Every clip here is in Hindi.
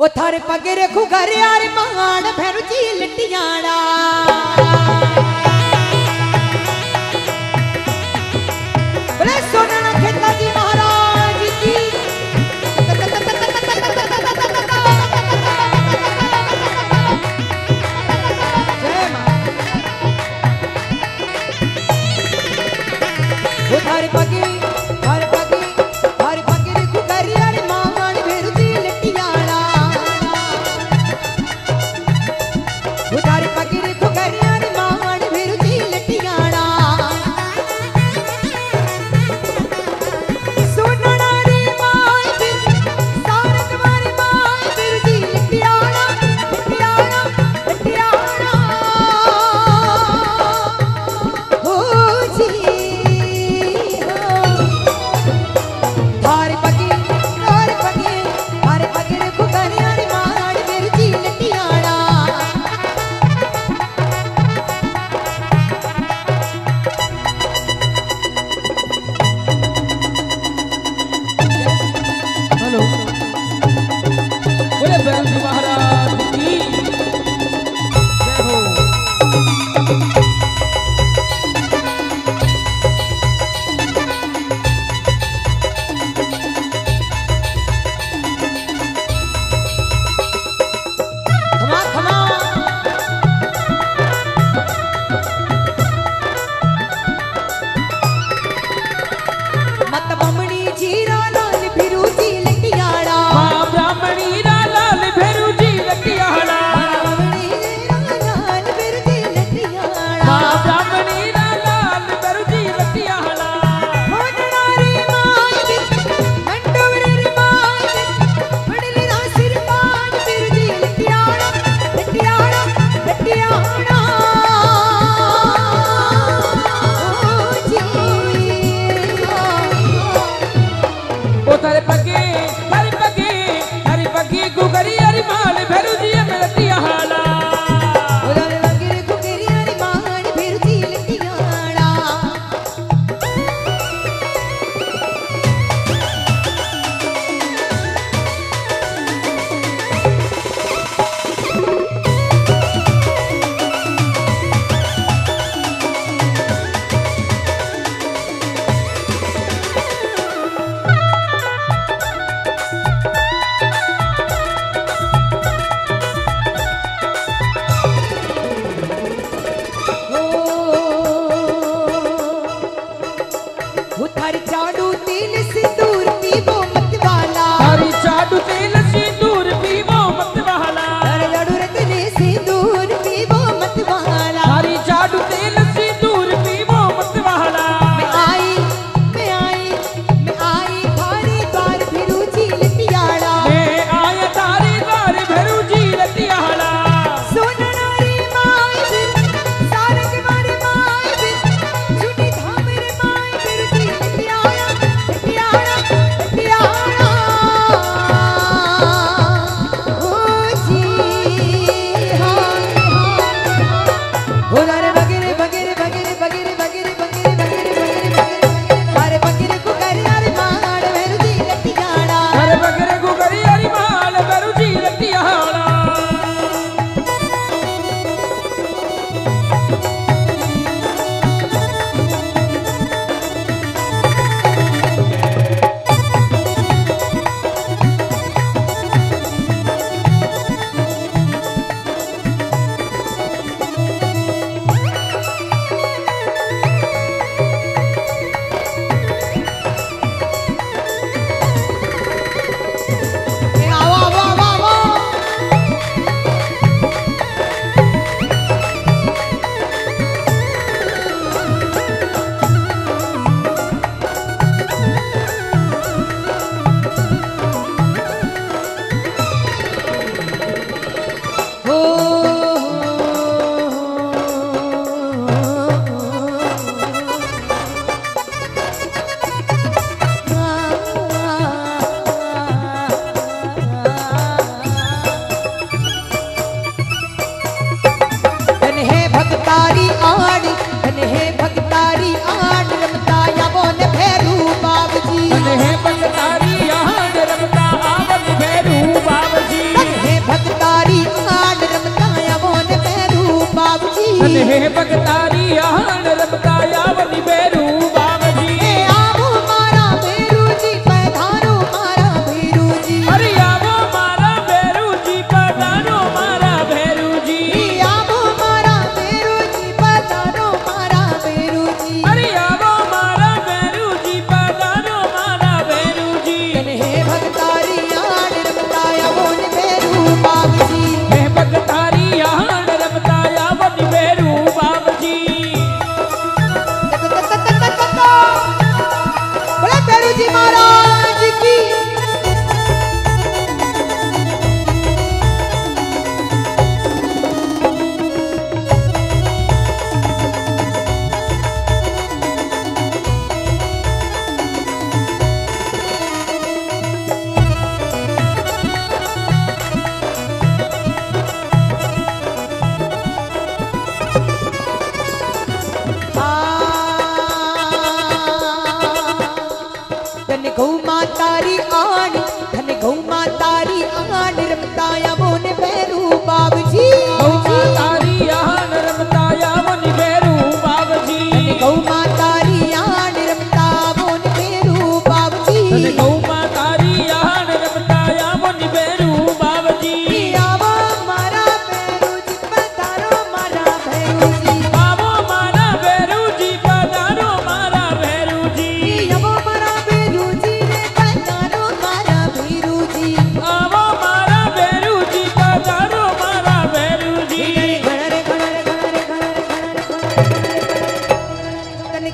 ओ थारे पगे घुँघरिया री माल भैरू जी लटियाड़ा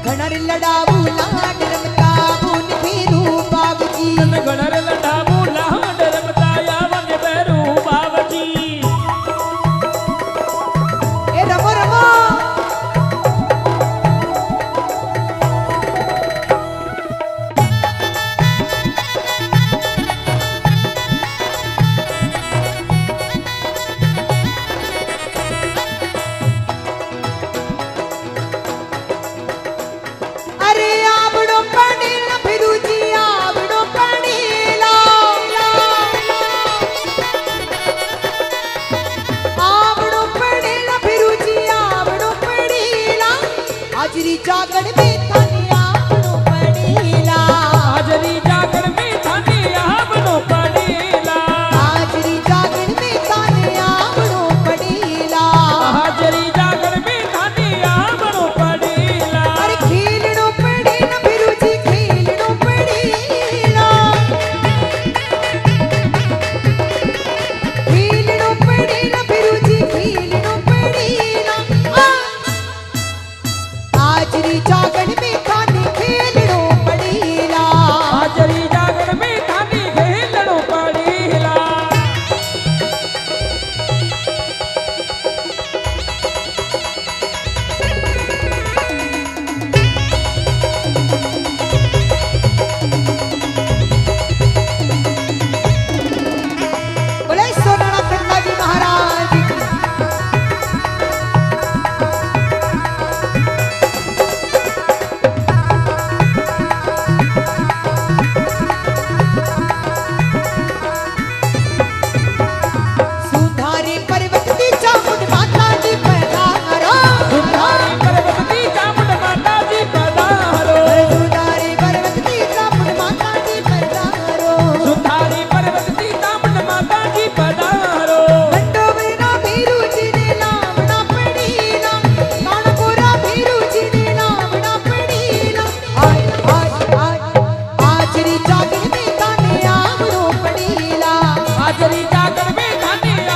घनर लडाबू ना डरमता बुन पीरू बाबूजी तन घनर लडाबू ना डरमता यावन पीरू बाबूजी ए रमो रमो जागड़ में थानिया बनो पड़ेला हाजरी जागड़ में थानिया बनो पड़ेला हाजरी जागड़ में थानिया बनो पड़ेला हाजरी जागड़ में थानिया बनो पड़ेला अरे खेलनो पड़े न बिरुजी खेलनो पड़ेला खेलनो पड़े न बिरुजी खेलनो पड़ेला हाजरी जागड़ में थाने खेलनो पड़ेला हाजरी जागड़ में थाने खेलनो पड़ेला बोले सोनाना खन्ना जी महाराज थारे पर्वत की चामुंड माता जी पधारो थारे पर्वत की चामुंड माता जी पधारो थारे पर्वत की चामुंड माता जी पधारो थारे पर्वत की चामुंड माता जी पधारो बंडोवरा भीरू जी ने लावना पड़ीना कानपुरा भीरू जी ने लावना पड़ीना आज आज आज आजरी जागड़ में ताने आवरो पड़ीला आजरी जागड़ में लड़िया